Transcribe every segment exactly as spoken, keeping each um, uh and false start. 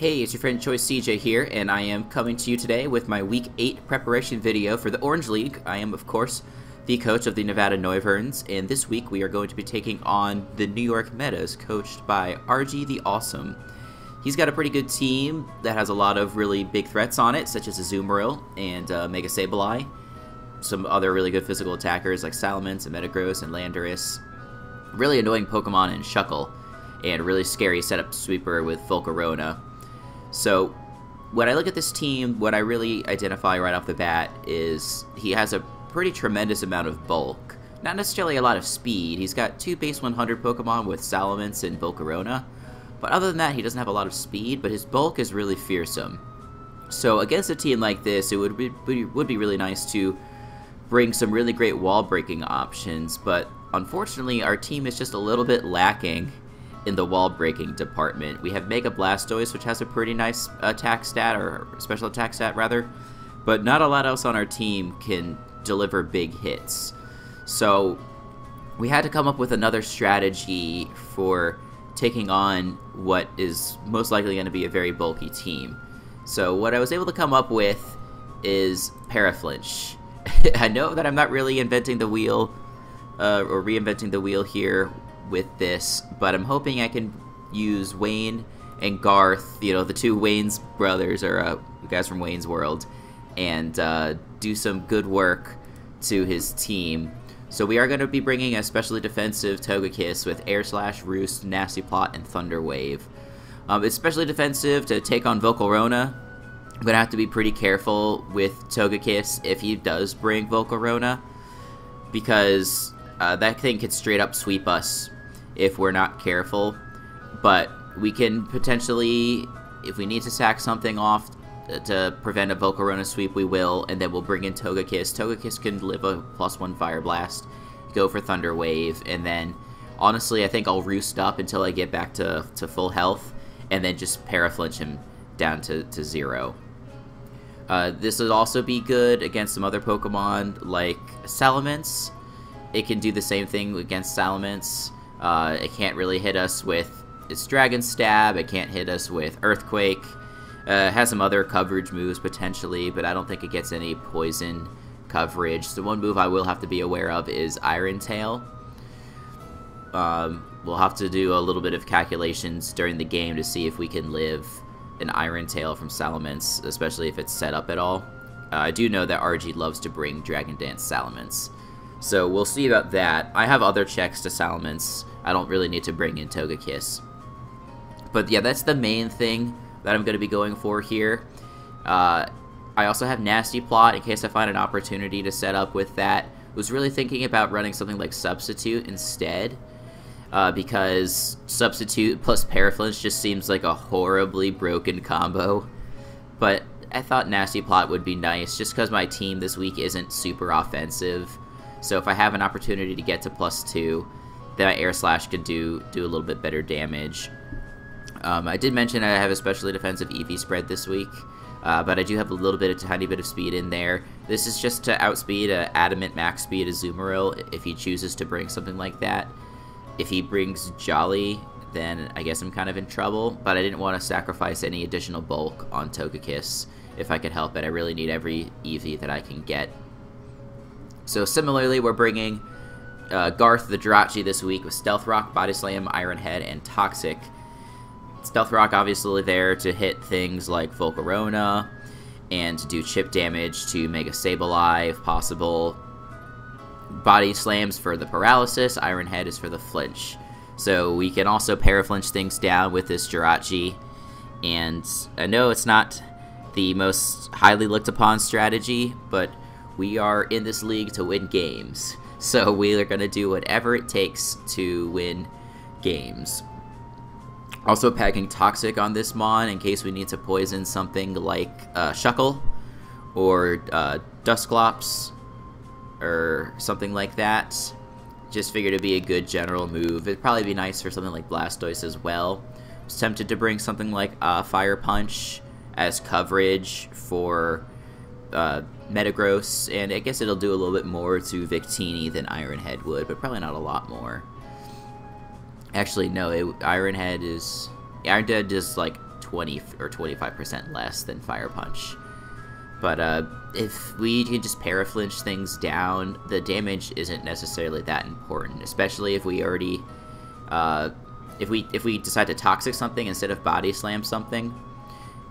Hey, it's your friend Choice C J here, and I am coming to you today with my Week eight preparation video for the Orange League. I am, of course, the coach of the Nevada Noivherns, and this week we are going to be taking on the New York Meadows, coached by R G the Awesome. He's got a pretty good team that has a lot of really big threats on it, such as Azumarill and uh, Mega Sableye, some other really good physical attackers like Salamence and Metagross and Landorus, really annoying Pokemon and Shuckle, and really scary setup sweeper with Volcarona. So when I look at this team, what I really identify right off the bat is he has a pretty tremendous amount of bulk. Not necessarily a lot of speed. He's got two base one hundred Pokemon with Salamence and Volcarona, but other than that he doesn't have a lot of speed, but his bulk is really fearsome. So against a team like this, it would be, would be really nice to bring some really great wall breaking options, but unfortunately our team is just a little bit lacking in the wall breaking department. We have Mega Blastoise, which has a pretty nice attack stat, or special attack stat rather, but not a lot else on our team can deliver big hits. So we had to come up with another strategy for taking on what is most likely going to be a very bulky team. So what I was able to come up with is Paraflinch. I know that I'm not really inventing the wheel uh, or reinventing the wheel here with this, but I'm hoping I can use Wayne and Garth, you know, the two Wayne's brothers, or uh, guys from Wayne's World, and uh, do some good work to his team. So we are going to be bringing a specially defensive Togekiss with Air Slash, Roost, Nasty Plot, and Thunder Wave. Um, it's specially defensive to take on Volcarona. I'm going to have to be pretty careful with Togekiss if he does bring Volcarona, because uh, that thing could straight up sweep us if we're not careful. But we can potentially, if we need to sack something off to prevent a Volcarona sweep, we will, and then we'll bring in Togekiss. Togekiss can live a plus one Fire Blast, go for Thunder Wave, and then honestly I think I'll Roost up until I get back to, to full health, and then just Paraflinch him down to, to zero. Uh, this would also be good against some other Pokemon like Salamence. It can do the same thing against Salamence. Uh, it can't really hit us with its Dragon Stab, it can't hit us with Earthquake. Uh, has some other coverage moves potentially, but I don't think it gets any poison coverage. The one move I will have to be aware of is Iron Tail. Um, we'll have to do a little bit of calculations during the game to see if we can live an Iron Tail from Salamence, especially if it's set up at all. Uh, I do know that R G loves to bring Dragon Dance Salamence, so we'll see about that. I have other checks to Salamence. I don't really need to bring in Togekiss. But yeah, that's the main thing that I'm going to be going for here. Uh, I also have Nasty Plot in case I find an opportunity to set up with that. I was really thinking about running something like Substitute instead, uh, because Substitute plus Paraflinch just seems like a horribly broken combo. But I thought Nasty Plot would be nice, just because my team this week isn't super offensive. So if I have an opportunity to get to plus two, then my Air Slash could do, do a little bit better damage. Um, I did mention I have a specially defensive E V spread this week, uh, but I do have a little bit, a tiny bit of speed in there. This is just to outspeed a adamant max speed Azumarill if he chooses to bring something like that. If he brings Jolly, then I guess I'm kind of in trouble, but I didn't want to sacrifice any additional bulk on Togekiss if I could help it. I really need every E V that I can get. So similarly, we're bringing uh, Garth the Jirachi this week with Stealth Rock, Body Slam, Iron Head, and Toxic. Stealth Rock obviously there to hit things like Volcarona and to do chip damage to Mega Sableye if possible. Body Slams for the paralysis, Iron Head is for the flinch. So we can also Paraflinch things down with this Jirachi. And I know it's not the most highly looked upon strategy, but we are in this league to win games. So we are going to do whatever it takes to win games. Also packing Toxic on this mon in case we need to poison something like uh, Shuckle or uh, Dusclops or something like that. Just figured it'd be a good general move. It'd probably be nice for something like Blastoise as well. I was tempted to bring something like uh, Fire Punch as coverage for uh, Metagross, and I guess it'll do a little bit more to Victini than Iron Head would, but probably not a lot more. Actually, no, it, Iron Head is... Iron Head is like twenty or twenty-five percent less than Fire Punch. But uh, if we can just Paraflinch things down, the damage isn't necessarily that important, especially if we already, uh, if we if we decide to Toxic something instead of Body Slam something,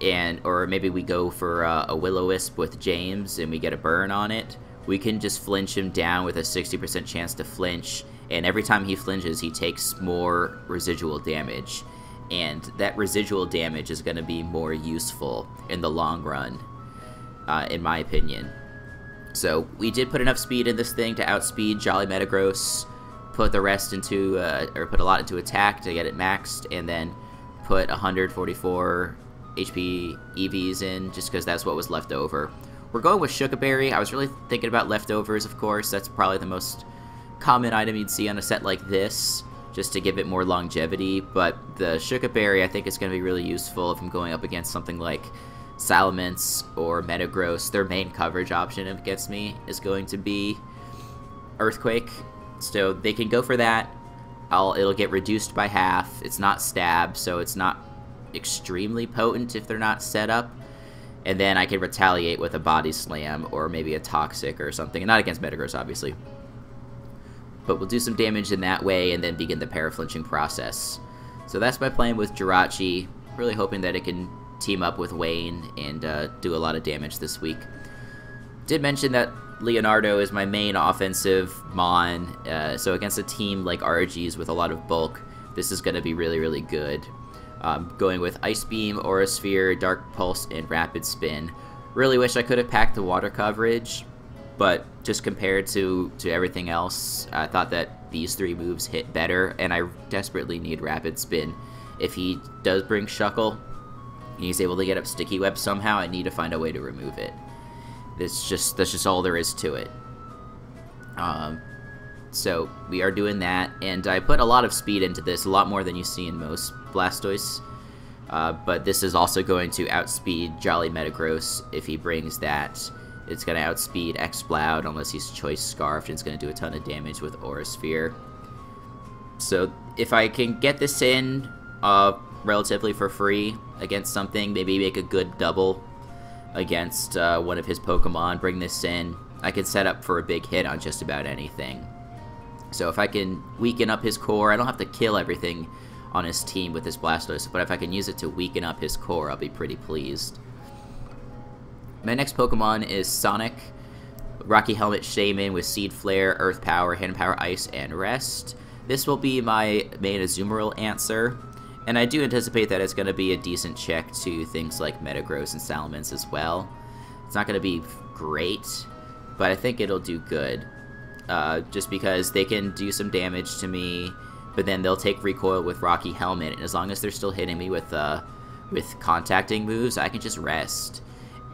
and or maybe we go for uh, a Will-O-Wisp with James and we get a burn on it, we can just flinch him down with a sixty percent chance to flinch, and every time he flinches, he takes more residual damage, and that residual damage is going to be more useful in the long run. Uh, in my opinion. So we did put enough speed in this thing to outspeed Jolly Metagross, put the rest into, uh, or put a lot into attack to get it maxed, and then put one hundred forty-four H P E Vs in, just because that's what was left over. We're going with Shuca Berry. I was really thinking about Leftovers, of course. That's probably the most common item you'd see on a set like this, just to give it more longevity, but the Shuca Berry I think is going to be really useful if I'm going up against something like Salamence or Metagross. Their main coverage option against me is going to be Earthquake, so they can go for that. I'll, it'll get reduced by half. It's not stab, so it's not extremely potent if they're not set up. And then I can retaliate with a Body Slam or maybe a Toxic or something, and not against Metagross obviously. But we'll do some damage in that way and then begin the Paraflinching process. So that's my plan with Jirachi. Really hoping that it can team up with Wayne and uh, do a lot of damage this week. Did mention that Leonardo is my main offensive Mon, uh, so against a team like R G's with a lot of bulk, this is going to be really, really good. Um, going with Ice Beam, Aura Sphere, Dark Pulse, and Rapid Spin. Really wish I could have packed the water coverage, but just compared to, to everything else, I thought that these three moves hit better, and I desperately need Rapid Spin. If he does bring Shuckle, and he's able to get up Sticky Web somehow, I need to find a way to remove it. That's just that's just all there is to it. Um, so we are doing that, and I put a lot of speed into this, a lot more than you see in most Blastoise. Uh, but this is also going to outspeed Jolly Metagross if he brings that. It's going to outspeed X-Bloud unless he's Choice Scarfed, and it's going to do a ton of damage with Aura Sphere. So if I can get this in Uh, relatively for free against something, maybe make a good double against uh, one of his Pokemon, bring this in, I can set up for a big hit on just about anything. So if I can weaken up his core, I don't have to kill everything on his team with this Blastoise, but if I can use it to weaken up his core, I'll be pretty pleased. My next Pokemon is Sonic, Rocky Helmet Shaymin with Seed Flare, Earth Power, Hand Power Ice, and Rest. This will be my main Azumarill answer. And I do anticipate that it's going to be a decent check to things like Metagross and Salamence as well. It's not going to be great, but I think it'll do good. Uh, just because they can do some damage to me, but then they'll take recoil with Rocky Helmet, and as long as they're still hitting me with uh, with contacting moves, I can just rest.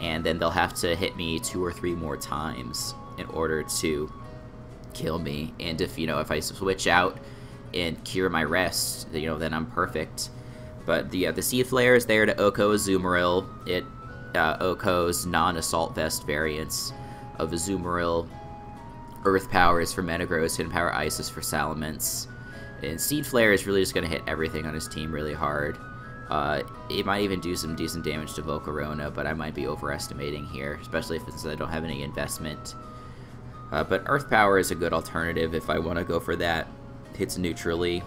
And then they'll have to hit me two or three more times in order to kill me. And if, you know, if I switch out and cure my rest, you know, then I'm perfect. But the uh, the Seed Flare is there to Oko Azumarill. It uh, Oko's non-assault vest variants of Azumarill. Earth Power is for Metagross, Hidden Power Ice is for Salamence, and Seed Flare is really just going to hit everything on his team really hard. Uh, it might even do some decent damage to Volcarona, but I might be overestimating here, especially if it's, I don't have any investment. Uh, but Earth Power is a good alternative if I want to go for that. Hits neutrally.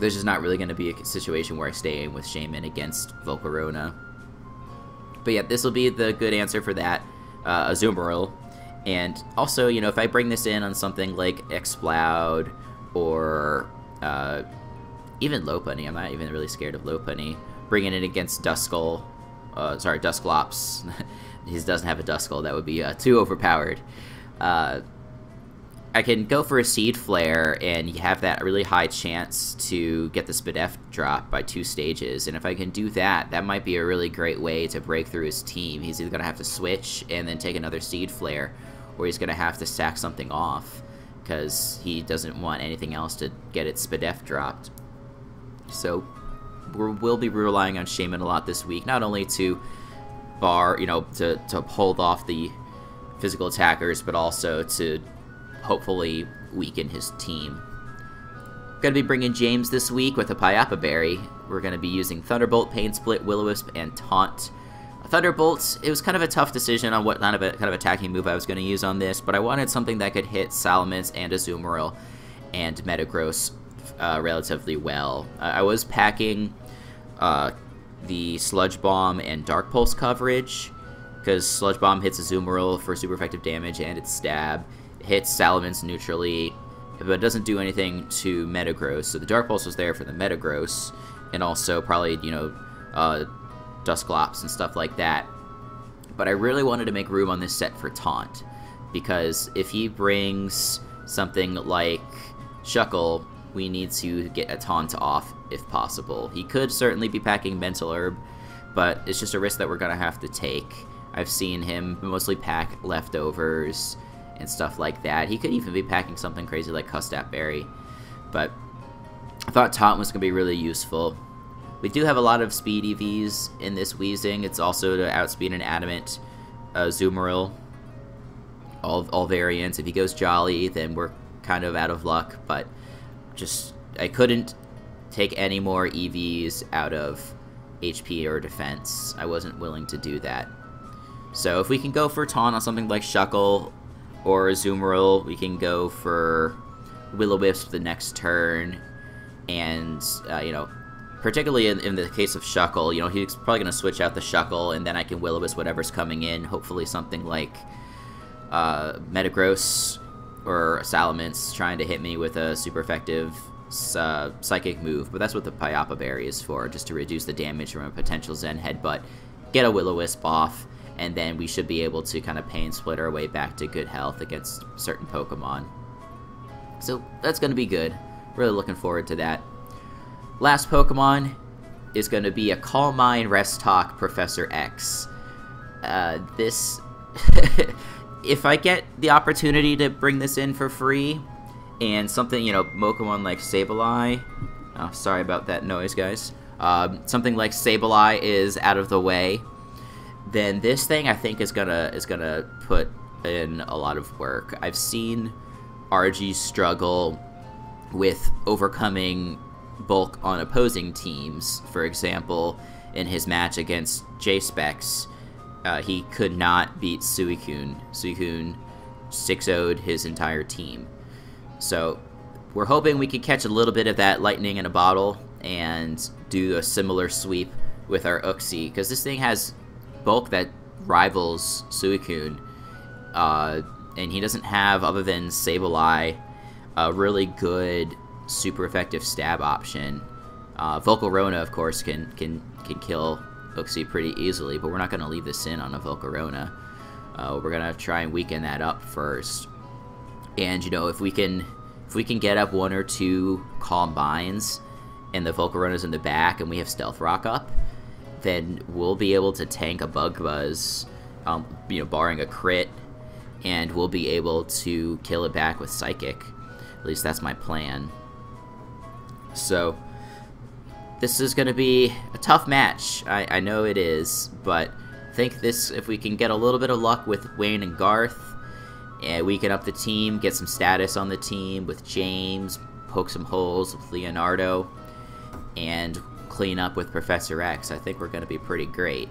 There's just not really going to be a situation where I stay in with Shaymin against Volcarona. But yeah, this will be the good answer for that, uh, Azumarill. And also, you know, if I bring this in on something like X-Bloud or uh, even Lopunny, I'm not even really scared of Lopunny. Bringing it against Dusclops, uh, sorry, Dusclops. He doesn't have a Dusclops, that would be uh, too overpowered. Uh, I can go for a Seed Flare, and you have that really high chance to get the Spidef drop by two stages, and if I can do that, that might be a really great way to break through his team. He's either going to have to switch and then take another Seed Flare, or he's going to have to sack something off, because he doesn't want anything else to get its Spidef dropped. So we will be relying on Shaymin a lot this week, not only to bar, you know, to, to hold off the physical attackers, but also to hopefully weaken his team. Gonna be bringing James this week with a Pyapa Berry. We're going to be using Thunderbolt, Pain Split, Will-O-Wisp, and Taunt. Thunderbolts, it was kind of a tough decision on what kind of, a, kind of attacking move I was going to use on this, but I wanted something that could hit Salamence and Azumarill and Metagross uh, relatively well. Uh, I was packing uh, the Sludge Bomb and Dark Pulse coverage, because Sludge Bomb hits Azumarill for super effective damage and its stab. It hits Salamence neutrally, but it doesn't do anything to Metagross, so the Dark Pulse was there for the Metagross, and also probably, you know, uh, Dusclops and stuff like that. But I really wanted to make room on this set for Taunt, because if he brings something like Shuckle, we need to get a Taunt off if possible. He could certainly be packing Mental Herb, but it's just a risk that we're going to have to take. I've seen him mostly pack Leftovers and stuff like that. He could even be packing something crazy like Shuca Berry, but I thought Taunt was going to be really useful. We do have a lot of speed E Vs in this Weezing. It's also to outspeed an Adamant, uh, Azumarill, all, all variants. If he goes Jolly, then we're kind of out of luck, but just, I couldn't take any more E Vs out of H P or defense. I wasn't willing to do that. So if we can go for Taunt on something like Shuckle or Azumarill, we can go for Will-O-Wisp the next turn, and, uh, you know, particularly in, in the case of Shuckle, you know, he's probably going to switch out the Shuckle, and then I can Will-O-Wisp whatever's coming in, hopefully something like uh, Metagross or Salamence trying to hit me with a super effective uh, psychic move, but that's what the Pyapa Berry is for, just to reduce the damage from a potential Zen Headbutt, get a Will-O-Wisp off, and then we should be able to kind of Pain Split our way back to good health against certain Pokemon. So that's going to be good. Really looking forward to that. Last Pokemon is going to be a Calm Mind, Rest Talk, Professor X. Uh, this... if I get the opportunity to bring this in for free, and something, you know, Pokemon like Sableye... Oh, sorry about that noise, guys. Um, something like Sableye is out of the way, then this thing, I think, is gonna, is gonna put in a lot of work. I've seen R G struggle with overcoming bulk on opposing teams. For example, in his match against J-Specs, uh, he could not beat Suicune. Suicune six oh'd his entire team. So we're hoping we could catch a little bit of that lightning in a bottle and do a similar sweep with our Uxie, because this thing has bulk that rivals Suicune, uh, and he doesn't have, other than Sableye, a really good super effective stab option. Uh, Volcarona, of course, can can can kill Uxie pretty easily, but we're not going to leave this in on a Volcarona. Uh, we're going to try and weaken that up first. And you know, if we can if we can get up one or two combines, and the Volcarona's in the back, and we have Stealth Rock up, then we'll be able to tank a Bug Buzz, um, you know, barring a crit, and we'll be able to kill it back with Psychic. At least that's my plan. So this is going to be a tough match. I, I know it is, but I think this, if we can get a little bit of luck with Wayne and Garth, and we can up the team, get some status on the team with James, poke some holes with Leonardo, and clean up with Professor X, I think we're going to be pretty great.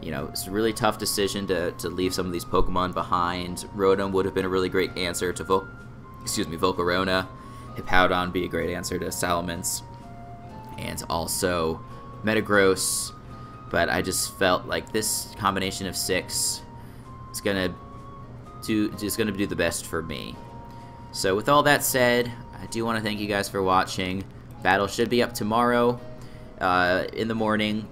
You know, it's a really tough decision to, to leave some of these Pokemon behind. Rotom would have been a really great answer to Vol- excuse me, Volcarona. Hippowdon would be a great answer to Salamence, and also Metagross, but I just felt like this combination of six is gonna do is gonna do the best for me. So with all that said, I do want to thank you guys for watching. Battle should be up tomorrow uh, in the morning,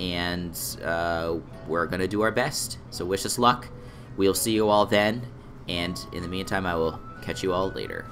and uh, we're gonna do our best. So wish us luck. We'll see you all then, and in the meantime, I will catch you all later.